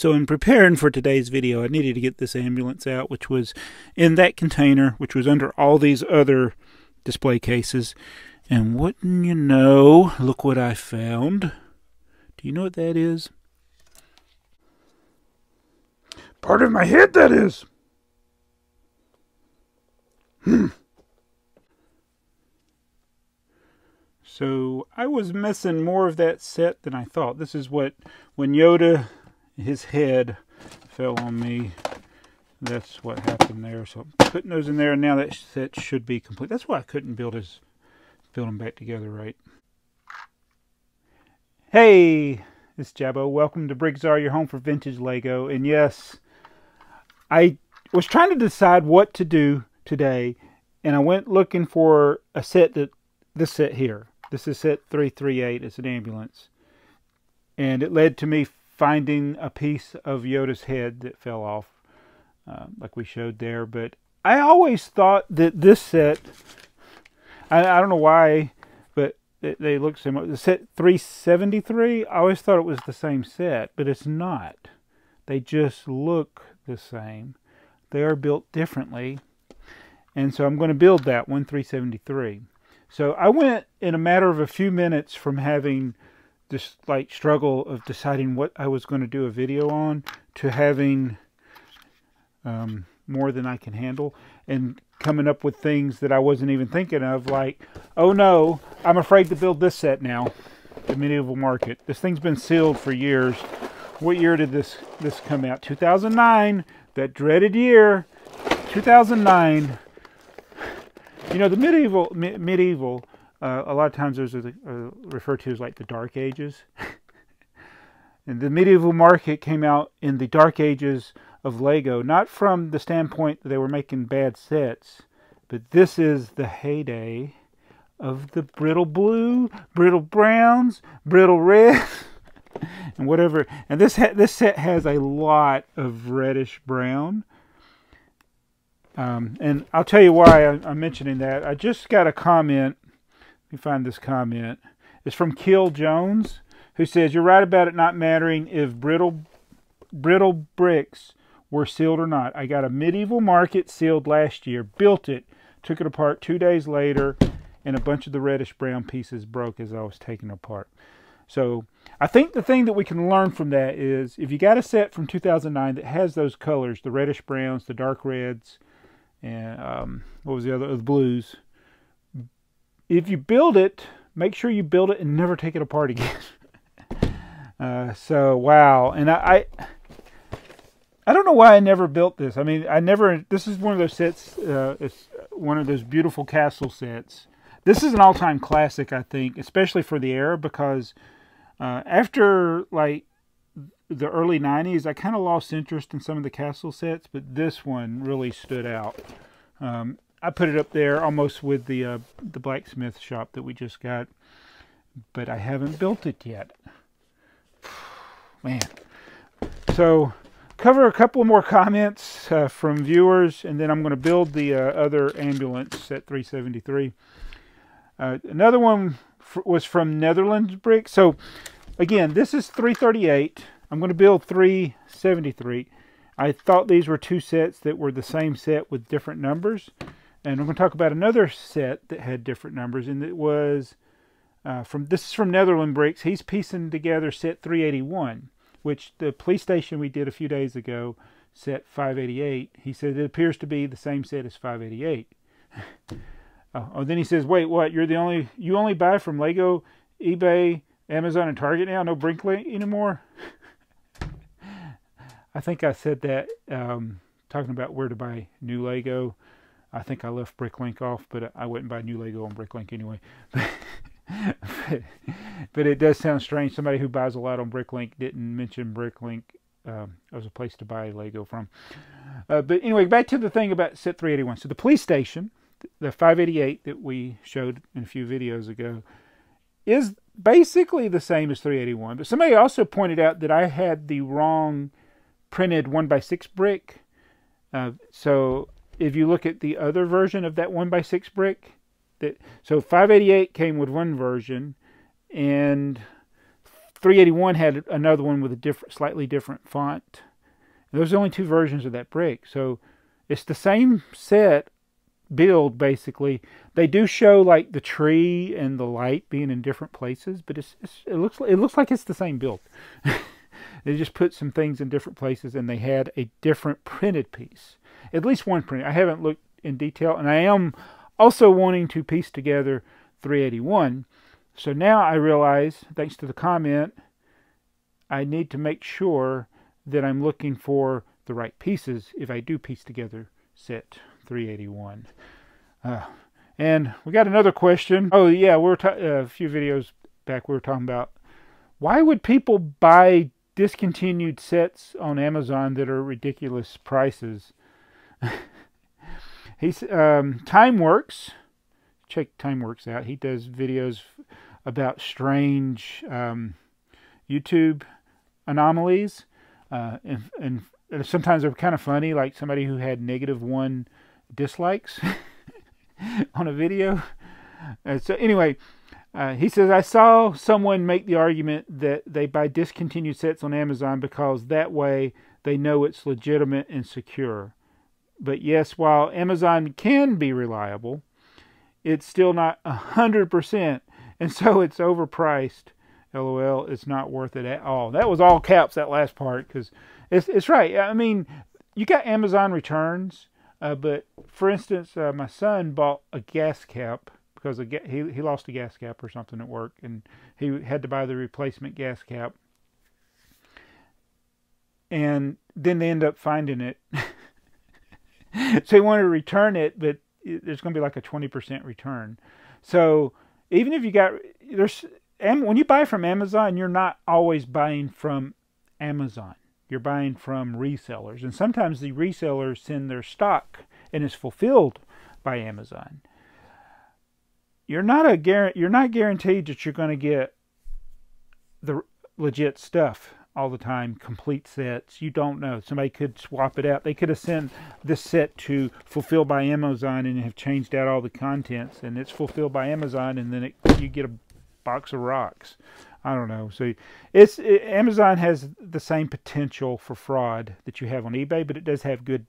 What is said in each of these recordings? So in preparing for today's video, I needed to get this ambulance out, which was in that container, which was under all these other display cases. And wouldn't you know, look what I found. Do you know what that is? Part of my head, that is. So I was missing more of that set than I thought. This is what, when Yoda, his head fell on me, that's what happened there. So I'm putting those in there, and now that set should be complete. That's why I couldn't build them back together right. Hey, it's Jaabo. Welcome to BrickTsar, your home for vintage Lego. And yes, I was trying to decide what to do today, and I went looking for a set that, this set here. This is set 338. It's an ambulance. And it led to me finding a piece of Yoda's head that fell off, like we showed there. But I always thought that this set, I don't know why, but they look similar. The set 373, I always thought it was the same set, but it's not. They just look the same. They are built differently. And so I'm going to build that one, 373. So I went in a matter of a few minutes from having this like struggle of deciding what I was going to do a video on to having more than I can handle and coming up with things that I wasn't even thinking of, like, oh no, I'm afraid to build this set now, the medieval market. This thing's been sealed for years. What year did this come out? 2009, that dreaded year, 2009. You know, the medieval, a lot of times those are referred to as like the Dark Ages. And the medieval market came out in the Dark Ages of Lego, not from the standpoint that they were making bad sets, but this is the heyday of the brittle blue, brittle browns, brittle red, and whatever. And this set has a lot of reddish brown. And I'll tell you why I'm mentioning that. I just got a comment. Let me find this comment. It's from Kil Jones, who says, "You're right about it not mattering if brittle bricks were sealed or not. I got a medieval market sealed last year, built it, took it apart 2 days later, and a bunch of the reddish-brown pieces broke as I was taking it apart." So I think the thing that we can learn from that is if you got a set from 2009 that has those colors, the reddish-browns, the dark reds, and what was the other, the blues, if you build it, make sure you build it and never take it apart again. So wow. And I don't know why I never built this. I mean, this is one of those sets, it's one of those beautiful castle sets. This is an all-time classic, I think, especially for the era, because after like the early 90s, I kind of lost interest in some of the castle sets, but this one really stood out. I put it up there almost with the blacksmith shop that we just got, but I haven't built it yet. Man. So cover a couple more comments from viewers, and then I'm going to build the other ambulance at 373. Another one was from Netherlands Brick. So again, this is 338. I'm going to build 373. I thought these were two sets that were the same set with different numbers. And I'm going to talk about another set that had different numbers. And it was, this is from Netherlands Bricks. He's piecing together set 381, which the police station we did a few days ago, set 588. He said it appears to be the same set as 588. Oh, then he says, wait, what? You're the only, you only buy from Lego, eBay, Amazon, and Target now? No BrickLink anymore? I think I said that talking about where to buy new Lego. I think I left BrickLink off, but I wouldn't buy new Lego on BrickLink anyway. But it does sound strange. Somebody who buys a lot on BrickLink didn't mention BrickLink as a place to buy Lego from. But anyway, back to the thing about set 381. So the police station, the 588 that we showed in a few videos ago, is basically the same as 381. But somebody also pointed out that I had the wrong printed 1x6 brick. So if you look at the other version of that 1x6 brick, so 588 came with one version, and 381 had another one with a different, slightly different font. And there's only two versions of that brick, so it's the same set build basically. They do show like the tree and the light being in different places, but it looks like it's the same build. They just put some things in different places, and they had a different printed piece, at least one print. I haven't looked in detail, and I am also wanting to piece together 381. So now I realize, thanks to the comment, I need to make sure that I'm looking for the right pieces if I do piece together set 381. And we got another question. Oh yeah, we were a few videos back we were talking about, why would people buy discontinued sets on Amazon that are ridiculous prices? He's Time Works. Check Time Works out. He does videos about strange YouTube anomalies, and sometimes they're kind of funny, like somebody who had -1 dislikes on a video. So anyway, he says, I saw someone make the argument that they buy discontinued sets on Amazon because that way they know it's legitimate and secure. But yes, while Amazon can be reliable, it's still not 100%, and so it's overpriced. LOL, it's not worth it at all. That was all caps, that last part, because it's right. I mean, you got Amazon returns, but for instance, my son bought a gas cap because he lost a gas cap or something at work, and he had to buy the replacement gas cap, and then they end up finding it. So he wanted to return it, but there's going to be like a 20% return. So even if you got, when you buy from Amazon, you're not always buying from Amazon. You're buying from resellers. And sometimes the resellers send their stock and it's fulfilled by Amazon. You're not guaranteed that you're going to get the legit stuff all the time, complete sets. You don't know. Somebody could swap it out. They could have sent this set to Fulfilled by Amazon and have changed out all the contents, and it's Fulfilled by Amazon, and then you get a box of rocks. I don't know. So Amazon has the same potential for fraud that you have on eBay, but it does have good.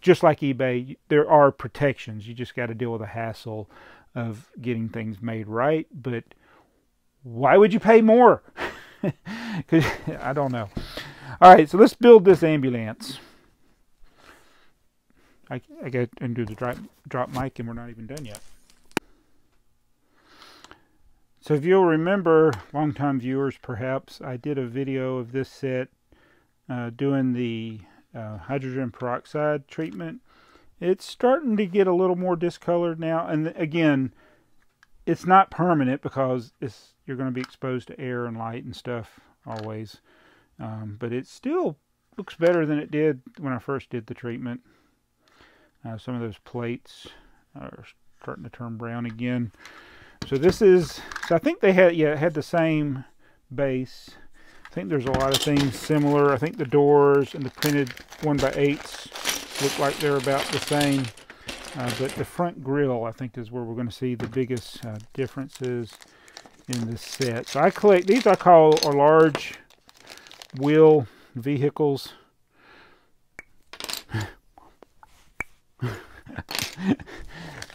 Just like eBay, there are protections. You just got to deal with the hassle of getting things made right. But why would you pay more? Because I don't know. All right, so let's build this ambulance. I got to do the drop mic, and we're not even done yet. So if you'll remember, longtime viewers perhaps, I did a video of this set doing the hydrogen peroxide treatment. It's starting to get a little more discolored now, and again, it's not permanent because you're going to be exposed to air and light and stuff always. But it still looks better than it did when I first did the treatment. Some of those plates are starting to turn brown again. So this is, so I think they had, yeah, it had the same base. I think there's a lot of things similar. I think the doors and the printed 1x8s look like they're about the same. But the front grille, I think, is where we're going to see the biggest differences in this set. So I collect these. I call are large wheel vehicles.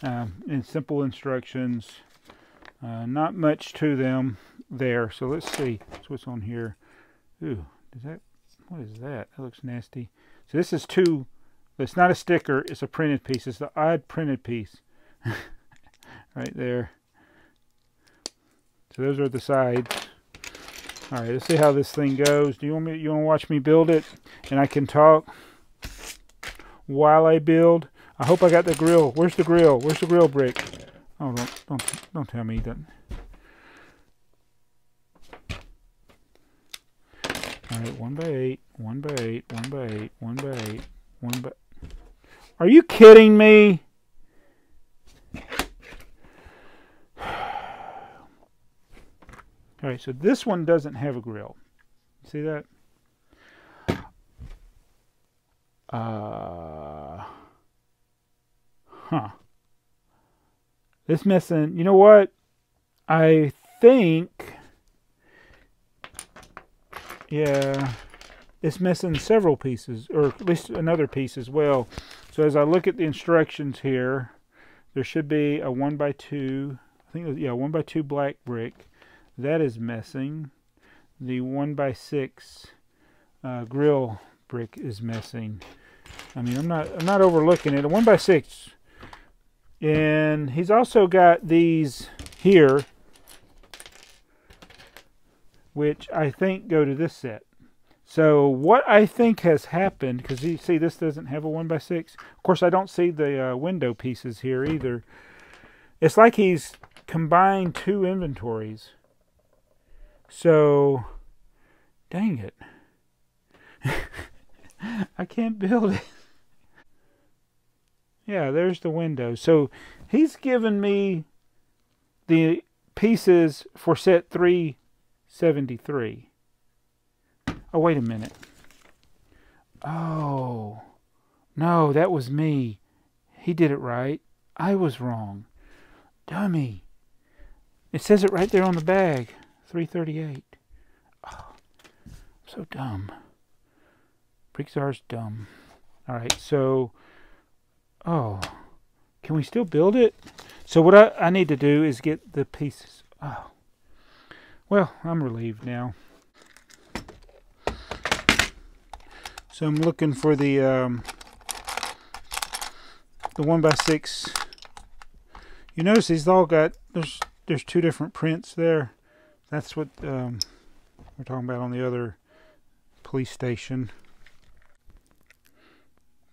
And simple instructions. Not much to them there. So let's see. That's what's on here. Ooh, is that? What is that? That looks nasty. So this is two. It's not a sticker, it's a printed piece. It's the odd printed piece right there. So those are the sides. All right, let's see how this thing goes. Do you want to watch me build it? And I can talk while I build. I hope I got the grill. Where's the grill? Where's the grill brick? Oh, don't tell me that. All right, 1x8, 1x8, 1x8, 1x8, 1x8. Are you kidding me? All right, so this one doesn't have a grill. See that? Huh. This missing, you know what? I think Yeah, it's missing several pieces, or at least another piece as well. So as I look at the instructions here, there should be a 1x2, I think, yeah, 1x2 black brick. That is missing. The 1x6 grill brick is missing. I mean, I'm not overlooking it. A 1x6, and he's also got these here, which I think go to this set. So what I think has happened, because you see this doesn't have a 1x6. Of course, I don't see the window pieces here either. It's like he's combined two inventories. So, dang it. I can't build it. Yeah, there's the window. So he's given me the pieces for set 373. Oh, wait a minute. Oh, no, that was me. He did it right. I was wrong. Dummy. It says it right there on the bag. 338. Oh, I'm so dumb. BrickTsar's dumb. All right, so... Oh, can we still build it? So what I need to do is get the pieces. Oh, well, I'm relieved now. So I'm looking for the 1x6. You notice these all got, there's two different prints there. That's what we're talking about on the other police station.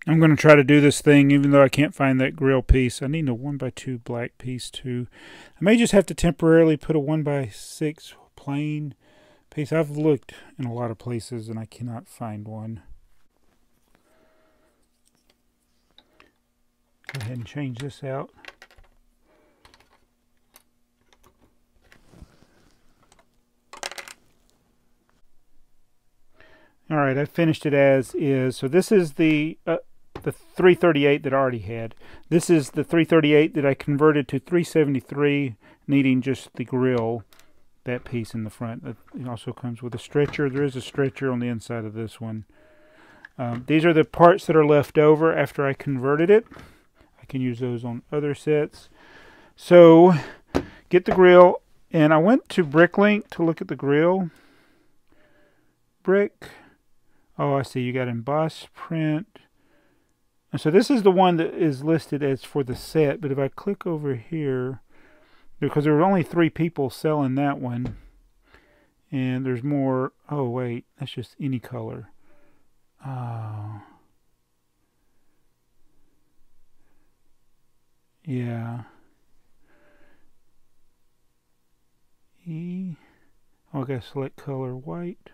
I'm going to try to do this thing even though I can't find that grill piece. I need a 1x2 black piece too. I may just have to temporarily put a 1x6 plain piece. I've looked in a lot of places and I cannot find one. Go ahead and change this out. All right, I finished it as is. So this is the 338 that I already had. This is the 338 that I converted to 373, needing just the grill, that piece in the front. It also comes with a stretcher. There is a stretcher on the inside of this one. These are the parts that are left over after I converted it. I can use those on other sets. So, get the grill, and I went to BrickLink to look at the grill. Brick. Oh, I see. You got embossed print. And so this is the one that is listed as for the set, but if I click over here, because there were only three people selling that one, and there's more. Oh, wait. That's just any color. Oh. Yeah. E. Oh, I gotta select color white.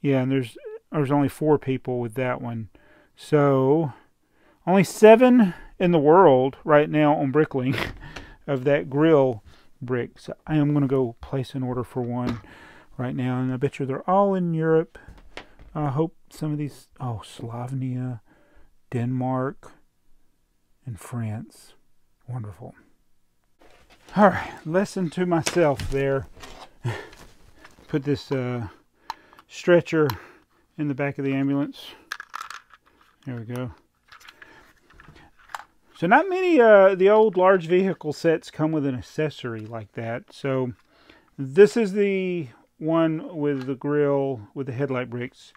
Yeah, and there's only four people with that one. So, only 7 in the world right now on BrickLink of that grill brick. So I am going to go place an order for one right now, and I bet you they're all in Europe. I hope some of these, oh, Slovenia, Denmark, and France. Wonderful. All right, lesson to myself there. Put this stretcher in the back of the ambulance. There we go. So not many the old large vehicle sets come with an accessory like that. So this is the one with the grill with the headlight bricks,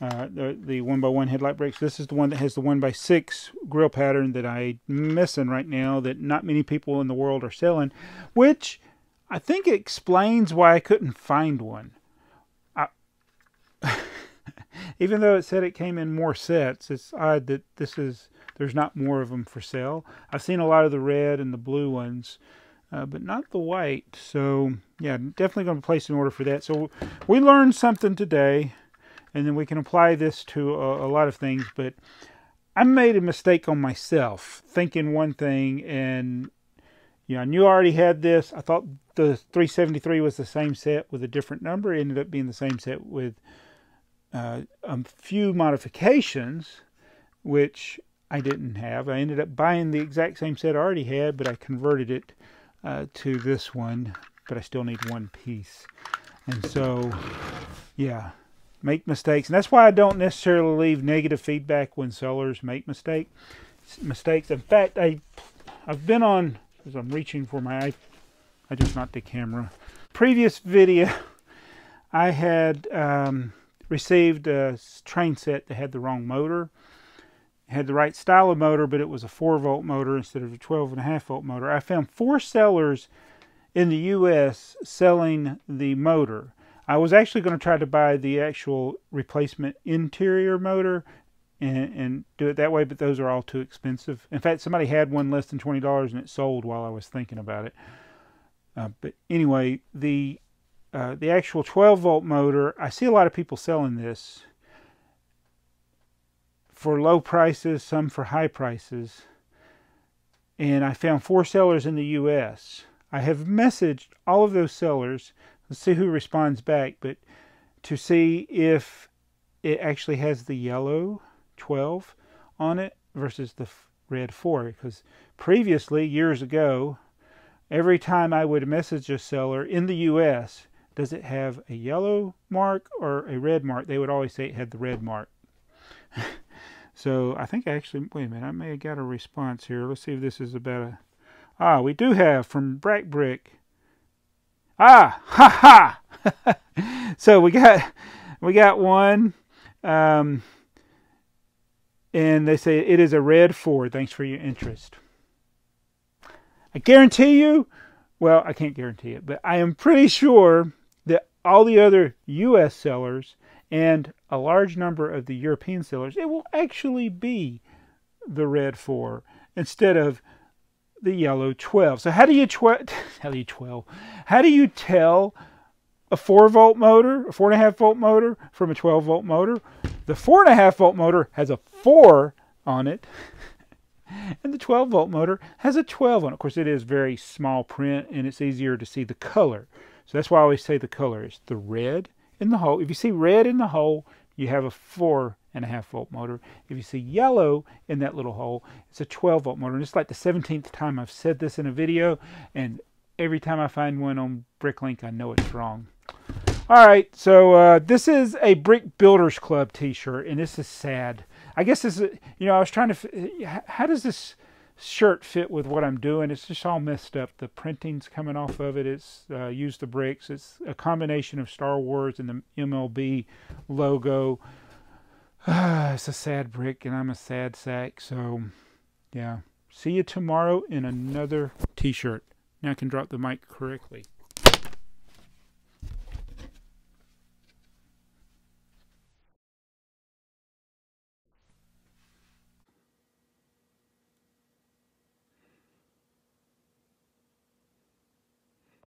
the 1x1 headlight bricks. This is the one that has the 1x6 grill pattern that I'm missing right now, that not many people in the world are selling, which I think explains why I couldn't find one. Even though it said it came in more sets, it's odd that this is... There's not more of them for sale. I've seen a lot of the red and the blue ones, but not the white. So, yeah, definitely going to place an order for that. So we learned something today, and then we can apply this to a lot of things. But I made a mistake on myself, thinking one thing, and you know, I knew I already had this. I thought the 373 was the same set with a different number. It ended up being the same set with a few modifications, which... I didn't have. I ended up buying the exact same set I already had, but I converted it to this one, but I still need one piece. And so, yeah, make mistakes. And that's why I don't necessarily leave negative feedback when sellers make mistakes. In fact, I've been on, as I'm reaching for my, I just knocked the camera. Previous video, I had received a train set that had the wrong motor. It had the right style of motor, but it was a 4-volt motor instead of a 12.5-volt motor. I found 4 sellers in the U.S. selling the motor. I was actually going to try to buy the actual replacement interior motor and do it that way, but those are all too expensive. In fact, somebody had one less than $20 and it sold while I was thinking about it. But anyway, the actual 12-volt motor, I see a lot of people selling this for low prices, some for high prices. And I found 4 sellers in the U.S. I have messaged all of those sellers. Let's see who responds back, but to see if it actually has the yellow 12 on it versus the red 4. Because previously, years ago, every time I would message a seller in the U.S., does it have a yellow mark or a red mark? They would always say it had the red mark. So I think I actually, wait a minute, I may have got a response here. Let's see if this is about a, we do have from Brack Brick. So we got one, and they say it is a red 4. Thanks for your interest. I guarantee you, well, I can't guarantee it, but I am pretty sure that all the other U.S. sellers and a large number of the European sellers, it will actually be the red 4 instead of the yellow 12. So how do you How do you tell a 4-volt motor, a 4.5-volt motor from a 12-volt motor? The 4.5-volt motor has a 4 on it, and the 12-volt motor has a 12 on it. Of course, it is very small print, and it's easier to see the color. So that's why I always say the color is the red in the hole. If you see red in the hole, you have a 4.5-volt motor. If you see yellow in that little hole, it's a 12-volt motor. And it's like the 17th time I've said this in a video, and every time I find one on BrickLink, I know it's wrong. All right, so this is a Brick Builders Club t-shirt, and this is sad. I guess this is, you know, I was trying to, how does this shirt fit with what I'm doing? It's just all messed up. The printing's coming off of it. It's Use the Bricks. It's a combination of Star Wars and the MLB logo. It's a sad brick, and I'm a sad sack. So, yeah. See you tomorrow in another t-shirt. Now I can drop the mic correctly.